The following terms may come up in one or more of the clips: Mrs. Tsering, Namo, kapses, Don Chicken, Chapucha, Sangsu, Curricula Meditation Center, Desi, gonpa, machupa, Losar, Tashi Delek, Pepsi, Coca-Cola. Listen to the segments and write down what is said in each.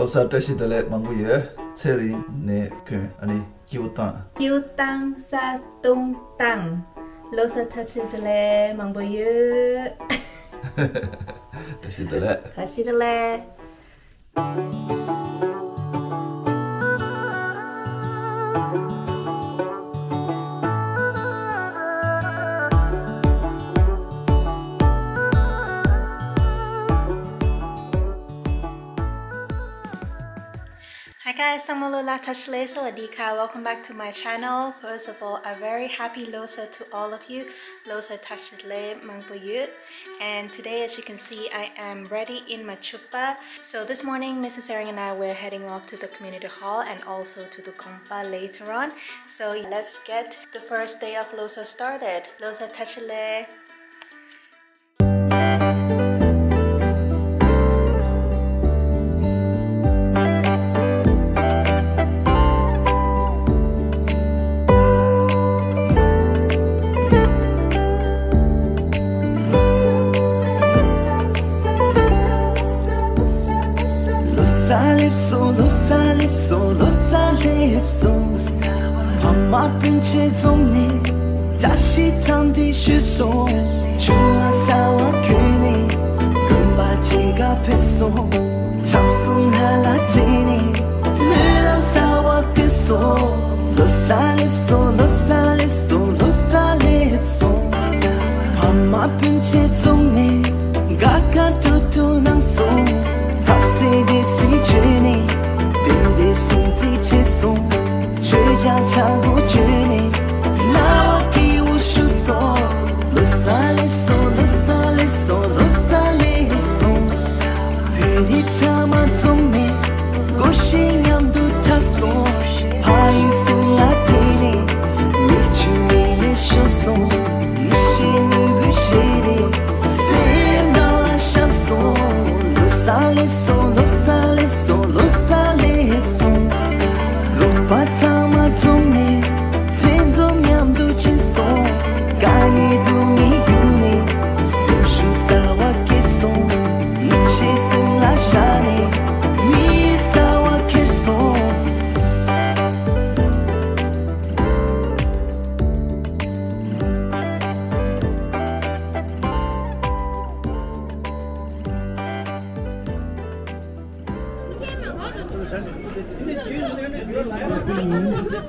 Losar Tashi Delek Mangguya Tsering Ne Kun Ani Kiutang Kiutang Satung Tang Losar Tashi Delek Mangguya Tashi Delek Tashi Delek Hi guys, welcome back to my channel. First of all, a very happy Losar to all of you. Losar Tashi Delek Mangpuyu. And today, as you can see, I am ready in machupa. So this morning, Mrs. Tsering and I were heading off to the community hall and also to the gonpa later on. So let's get the first day of Losar started. Losar Tashi Delek.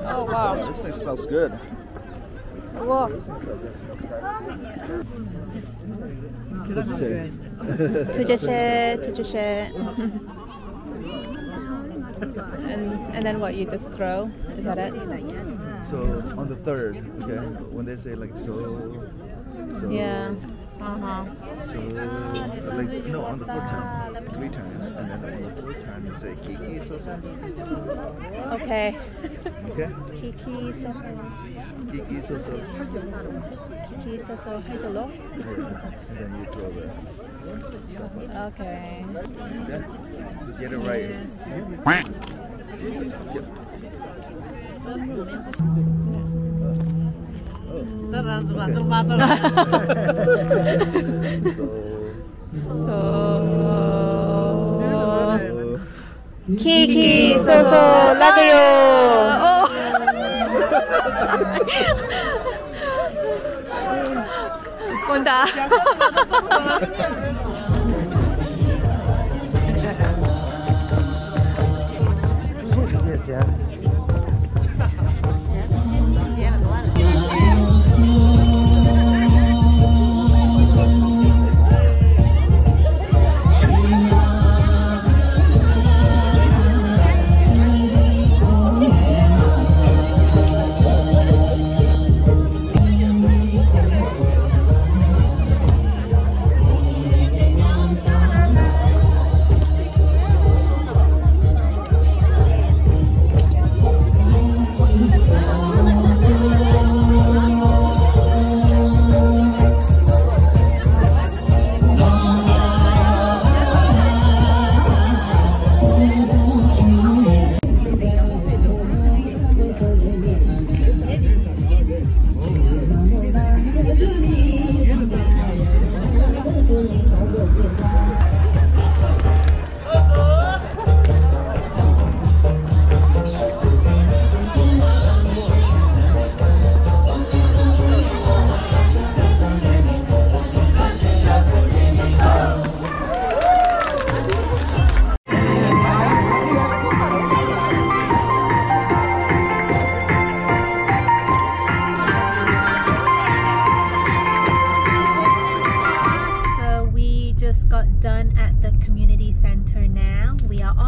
Oh wow. This thing smells good. Whoa. And then what, you just throw? Is that it? So on the third, okay, when they say like so. Yeah. So, like, no, on the fourth time, 3 times, and then on the 4th time you say kiki sosa. Okay. Okay? Kiki sosa. Kiki sosa. Kiki sosa. Hajolo. And then you throw the. Okay. Yeah? You get it right. Yep. So Kiki soso lagayo. Konda.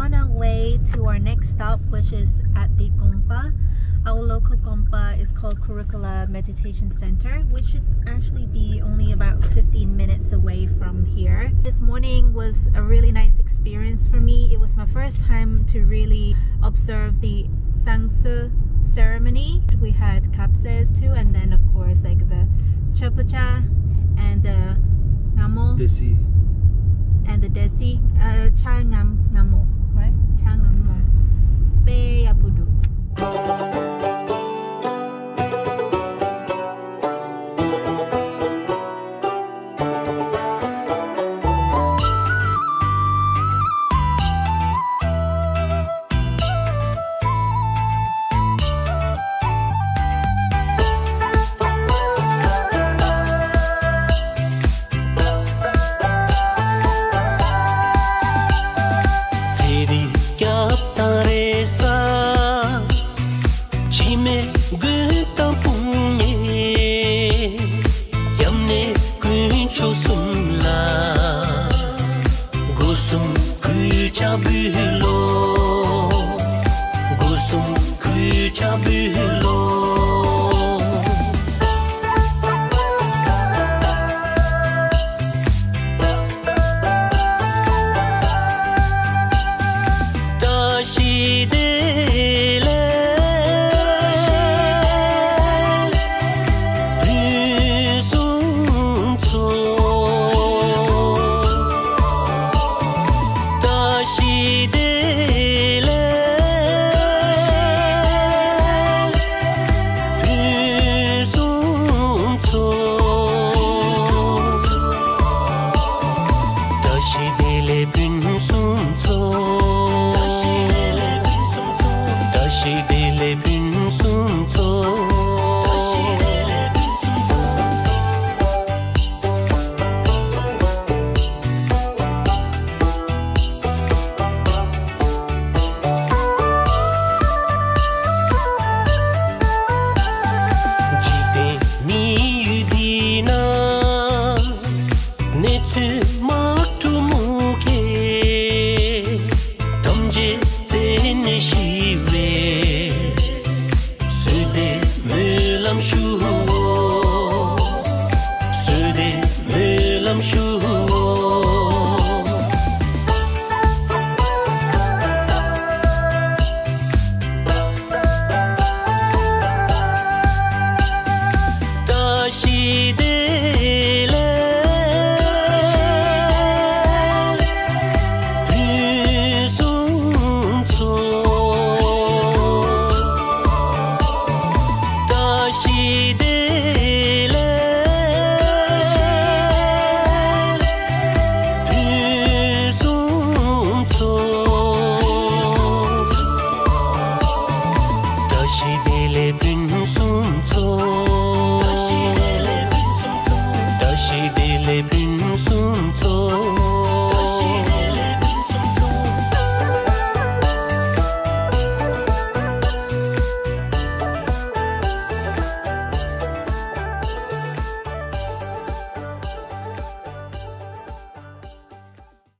on our way to our next stop, which is at the gonpa. Our local gonpa is called Curricula Meditation Center, which should actually be only about 15 minutes away from here. This morning was a really nice experience for me. It was my first time to really observe the Sangsu ceremony. We had kapses too, and then of course like the Chapucha and the Namo, Desi, and the Desi, Namo, right? Tashi Delek.